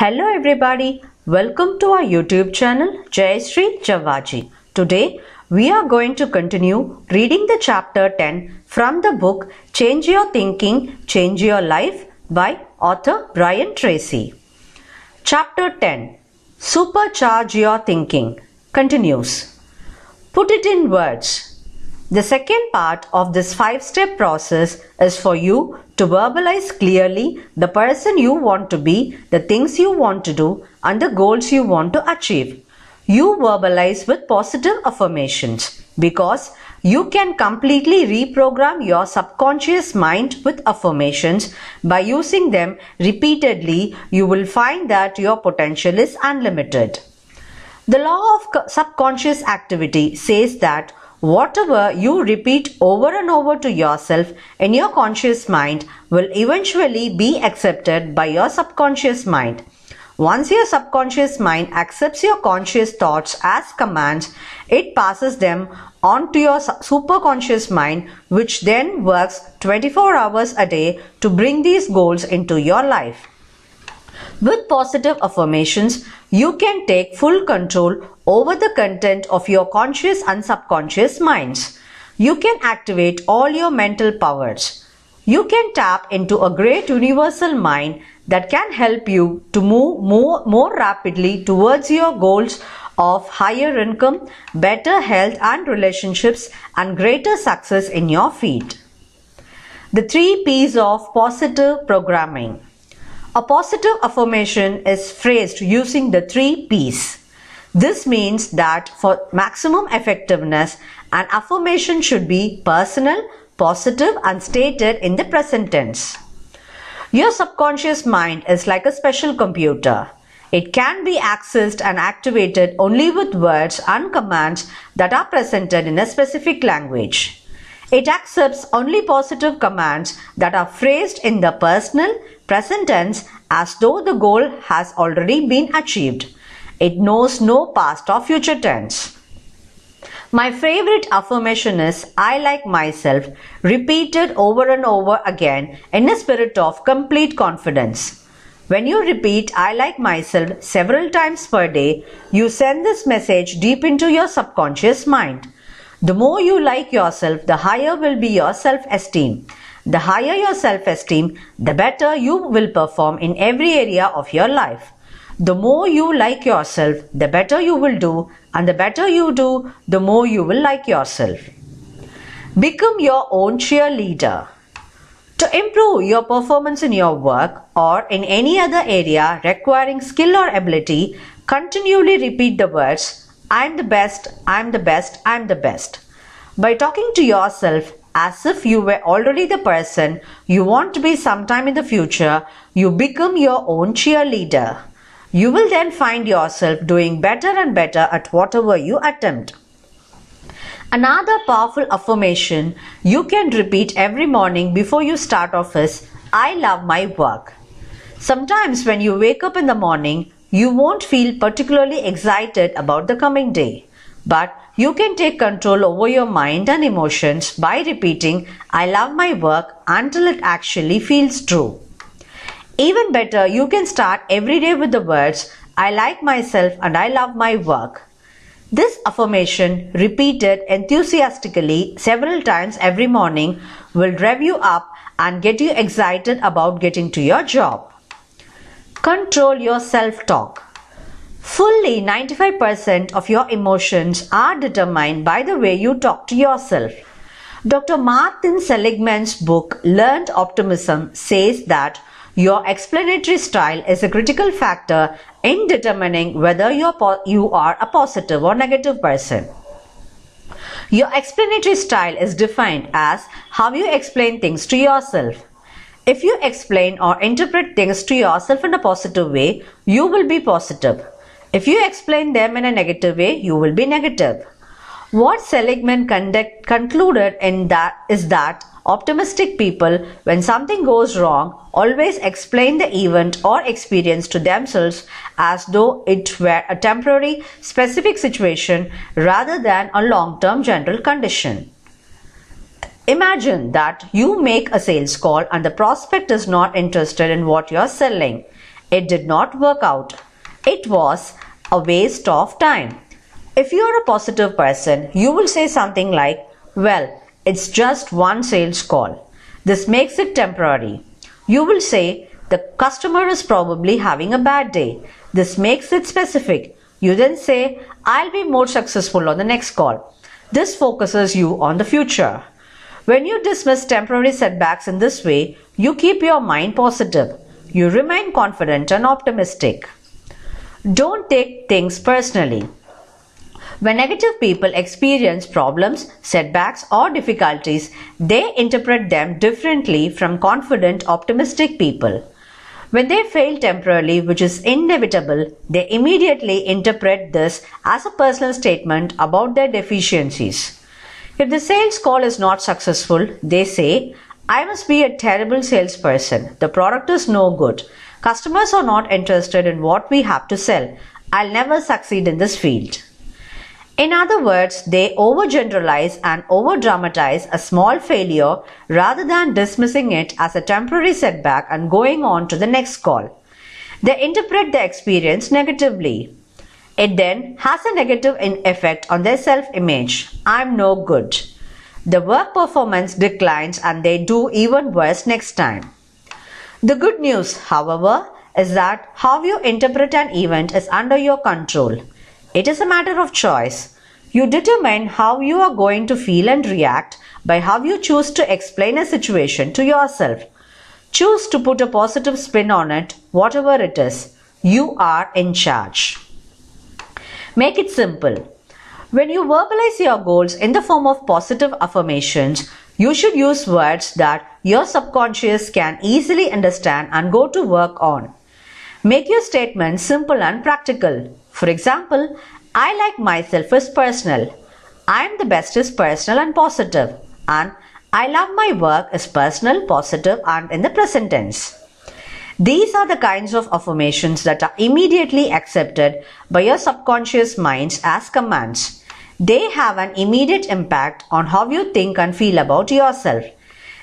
Hello everybody, welcome to our YouTube channel Jayasree Javvaji. Today we are going to continue reading the chapter 10 from the book Change Your Thinking, Change Your Life by author Brian Tracy. Chapter 10 Supercharge Your Thinking continues. Put it in words. The second part of this 5-step process is for you to verbalize clearly the person you want to be, the things you want to do, and the goals you want to achieve. You verbalize with positive affirmations because you can completely reprogram your subconscious mind with affirmations. By using them repeatedly, you will find that your potential is unlimited. The law of subconscious activity says that whatever you repeat over and over to yourself in your conscious mind will eventually be accepted by your subconscious mind. Once your subconscious mind accepts your conscious thoughts as commands, it passes them on to your superconscious mind, which then works 24 hours a day to bring these goals into your life. With positive affirmations, you can take full control over the content of your conscious and subconscious minds. You can activate all your mental powers. You can tap into a great universal mind that can help you to move more rapidly towards your goals of higher income, better health and relationships, and greater success in your field. The 3 P's of positive programming. A positive affirmation is phrased using the 3 P's. This means that for maximum effectiveness, an affirmation should be personal, positive, and stated in the present tense. Your subconscious mind is like a special computer. It can be accessed and activated only with words and commands that are presented in a specific language. It accepts only positive commands that are phrased in the personal present tense as though the goal has already been achieved. It knows no past or future tense. My favorite affirmation is "I like myself," repeated over and over again in a spirit of complete confidence. When you repeat "I like myself" several times per day, you send this message deep into your subconscious mind. The more you like yourself, the higher will be your self-esteem. The higher your self-esteem, the better you will perform in every area of your life. The more you like yourself, the better you will do, and the better you do, the more you will like yourself. Become your own cheerleader. To improve your performance in your work or in any other area requiring skill or ability, continually repeat the words "I'm the best, I'm the best, I'm the best." By talking to yourself as if you were already the person you want to be sometime in the future, you become your own cheerleader. You will then find yourself doing better and better at whatever you attempt. Another powerful affirmation you can repeat every morning before you start off is "I love my work." Sometimes when you wake up in the morning, you won't feel particularly excited about the coming day, but you can take control over your mind and emotions by repeating "I love my work" until it actually feels true. Even better, you can start every day with the words "I like myself" and "I love my work." This affirmation, repeated enthusiastically several times every morning, will rev you up and get you excited about getting to your job. Control your self-talk. Fully 95% of your emotions are determined by the way you talk to yourself. Dr. Martin Seligman's book Learned Optimism says that your explanatory style is a critical factor in determining whether you are a positive or negative person. Your explanatory style is defined as how you explain things to yourself. If you explain or interpret things to yourself in a positive way, you will be positive. If you explain them in a negative way, you will be negative. What Seligman concluded is that optimistic people, when something goes wrong, always explain the event or experience to themselves as though it were a temporary, specific situation rather than a long-term general condition. Imagine that you make a sales call and the prospect is not interested in what you are selling. It did not work out. It was a waste of time. If you are a positive person, you will say something like, well, it's just one sales call. This makes it temporary. You will say, the customer is probably having a bad day. This makes it specific. You then say, I'll be more successful on the next call. This focuses you on the future. When you dismiss temporary setbacks in this way, you keep your mind positive. You remain confident and optimistic. Don't take things personally. When negative people experience problems, setbacks, or difficulties, they interpret them differently from confident, optimistic people. When they fail temporarily, which is inevitable, they immediately interpret this as a personal statement about their deficiencies. If the sales call is not successful, they say, I must be a terrible salesperson. The product is no good. Customers are not interested in what we have to sell. I'll never succeed in this field. In other words, they overgeneralize and overdramatize a small failure rather than dismissing it as a temporary setback and going on to the next call. They interpret their experience negatively. It then has a negative effect on their self-image. I'm no good. The work performance declines and they do even worse next time. The good news, however, is that how you interpret an event is under your control. It is a matter of choice. You determine how you are going to feel and react by how you choose to explain a situation to yourself. Choose to put a positive spin on it, whatever it is. You are in charge. Make it simple. When you verbalize your goals in the form of positive affirmations, you should use words that your subconscious can easily understand and go to work on. Make your statements simple and practical. For example, I like myself is personal. I am the best is personal and positive. And I love my work is personal, positive and in the present tense. These are the kinds of affirmations that are immediately accepted by your subconscious minds as commands. They have an immediate impact on how you think and feel about yourself.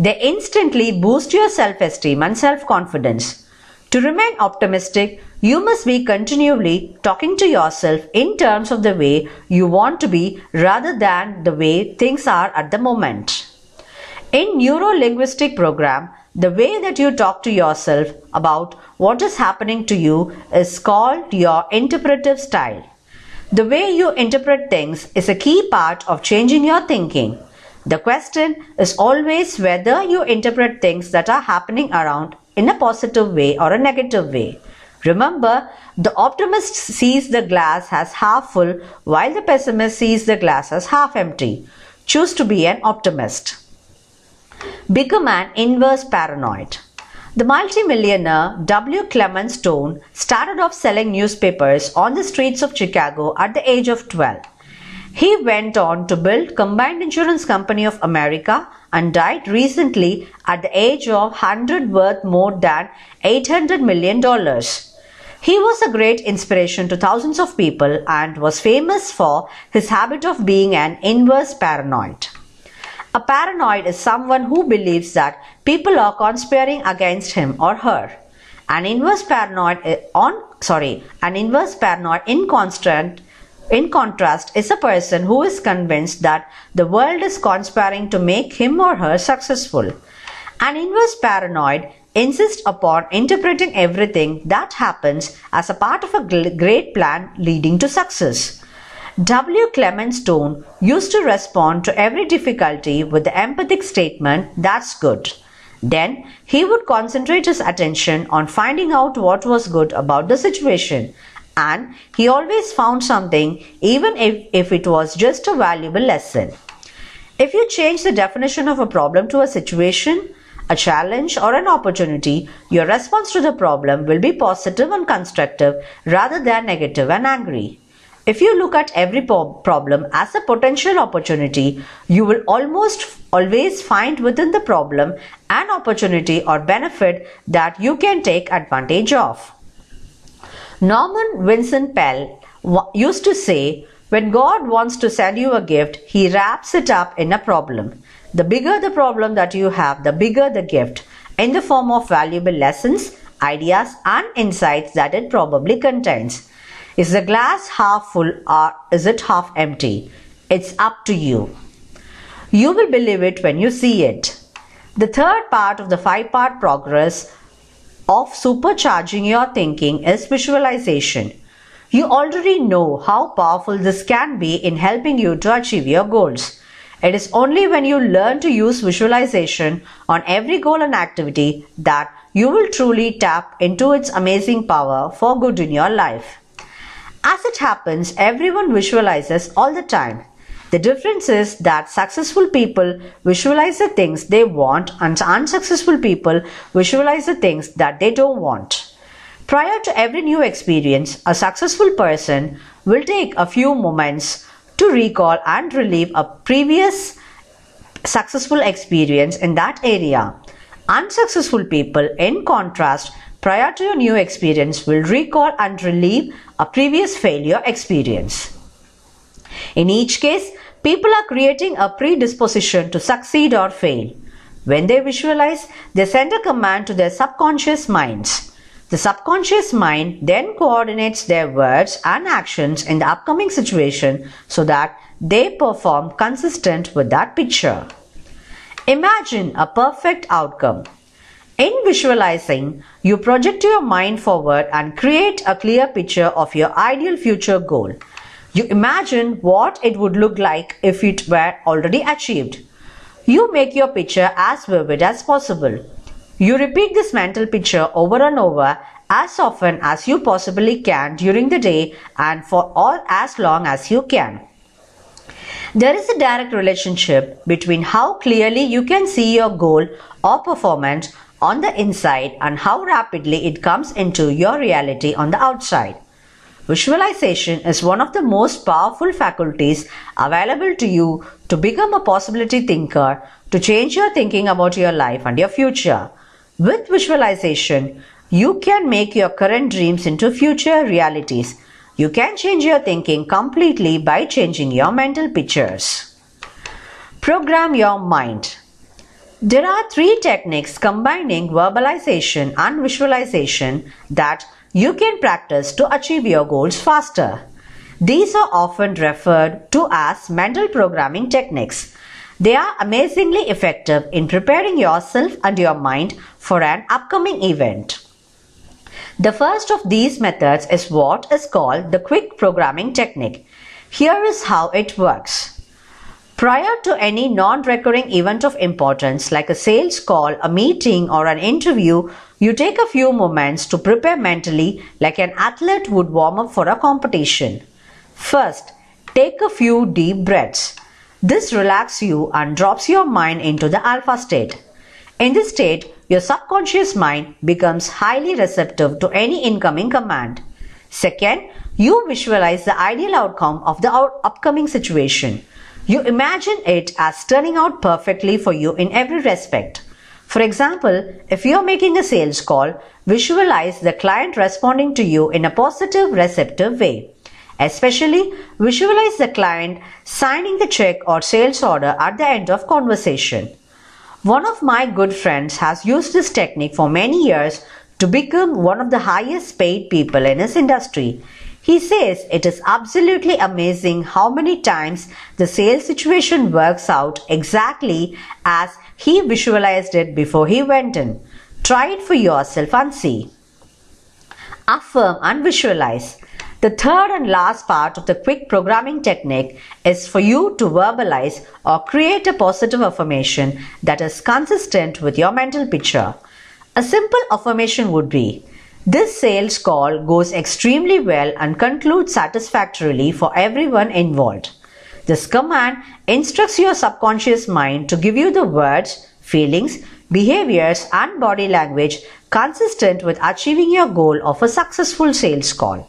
They instantly boost your self-esteem and self-confidence. To remain optimistic, you must be continually talking to yourself in terms of the way you want to be rather than the way things are at the moment. In neuro-linguistic program, the way that you talk to yourself about what is happening to you is called your interpretive style. The way you interpret things is a key part of changing your thinking. The question is always whether you interpret things that are happening around in a positive way or a negative way. Remember, the optimist sees the glass as half full while the pessimist sees the glass as half empty. Choose to be an optimist. Become an inverse paranoid. The multimillionaire W. Clement Stone started off selling newspapers on the streets of Chicago at the age of 12. He went on to build Combined Insurance Company of America and died recently at the age of 100, worth more than $800 million. He was a great inspiration to thousands of people and was famous for his habit of being an inverse paranoid. A paranoid is someone who believes that people are conspiring against him or her. An inverse paranoid in contrast is a person who is convinced that the world is conspiring to make him or her successful. An inverse paranoid insists upon interpreting everything that happens as a part of a great plan leading to success. W. Clement Stone used to respond to every difficulty with the emphatic statement, that's good. Then he would concentrate his attention on finding out what was good about the situation, and he always found something, even if it was just a valuable lesson. If you change the definition of a problem to a situation, a challenge or an opportunity, your response to the problem will be positive and constructive rather than negative and angry. If you look at every problem as a potential opportunity, you will almost always find within the problem an opportunity or benefit that you can take advantage of. Norman Vincent Peale used to say, when God wants to send you a gift, He wraps it up in a problem. The bigger the problem that you have, the bigger the gift in the form of valuable lessons ideas and insights that it probably contains. Is the glass half full or is it half empty? It's up to you. You will believe it when you see it. The third part of the five-part progress of supercharging your thinking is visualization. You already know how powerful this can be in helping you to achieve your goals. It is only when you learn to use visualization on every goal and activity that you will truly tap into its amazing power for good in your life. As it happens, everyone visualizes all the time. The difference is that successful people visualize the things they want and unsuccessful people visualize the things that they don't want. Prior to every new experience, a successful person will take a few moments to recall and relive a previous successful experience in that area. Unsuccessful people, in contrast, prior to your new experience, will recall and relive a previous failure experience. In each case, people are creating a predisposition to succeed or fail. When they visualize, they send a command to their subconscious minds. The subconscious mind then coordinates their words and actions in the upcoming situation so that they perform consistent with that picture. Imagine a perfect outcome. In visualizing, you project your mind forward and create a clear picture of your ideal future goal. You imagine what it would look like if it were already achieved. You make your picture as vivid as possible. You repeat this mental picture over and over as often as you possibly can during the day and for all as long as you can. There is a direct relationship between how clearly you can see your goal or performance on the inside and how rapidly it comes into your reality on the outside. Visualization is one of the most powerful faculties available to you to become a possibility thinker, to change your thinking about your life and your future. With visualization, you can make your current dreams into future realities. You can change your thinking completely by changing your mental pictures. Program your mind. There are three techniques combining verbalization and visualization that you can practice to achieve your goals faster. These are often referred to as mental programming techniques. They are amazingly effective in preparing yourself and your mind for an upcoming event. The first of these methods is what is called the quick programming technique. Here is how it works. Prior to any non-recurring event of importance like a sales call, a meeting or an interview, you take a few moments to prepare mentally like an athlete would warm up for a competition. First, take a few deep breaths. This relaxes you and drops your mind into the alpha state. In this state, your subconscious mind becomes highly receptive to any incoming command. Second, you visualize the ideal outcome of the upcoming situation. You imagine it as turning out perfectly for you in every respect. For example, if you are making a sales call, visualize the client responding to you in a positive, receptive way. Especially, visualize the client signing the check or sales order at the end of conversation. One of my good friends has used this technique for many years to become one of the highest paid people in his industry. He says it is absolutely amazing how many times the sales situation works out exactly as he visualized it before he went in. Try it for yourself and see. Affirm and visualize. The third and last part of the quick programming technique is for you to verbalize or create a positive affirmation that is consistent with your mental picture. A simple affirmation would be, "This sales call goes extremely well and concludes satisfactorily for everyone involved." This command instructs your subconscious mind to give you the words, feelings, behaviors, and body language consistent with achieving your goal of a successful sales call.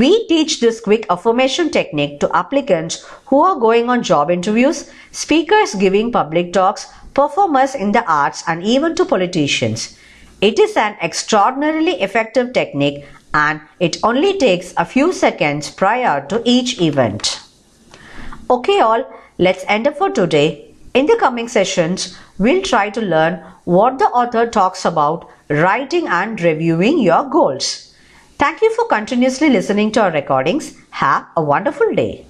We teach this quick affirmation technique to applicants who are going on job interviews, speakers giving public talks, performers in the arts, and even to politicians. It is an extraordinarily effective technique and it only takes a few seconds prior to each event. Okay all, let's end up for today. In the coming sessions, we'll try to learn what the author talks about writing and reviewing your goals. Thank you for continuously listening to our recordings. Have a wonderful day.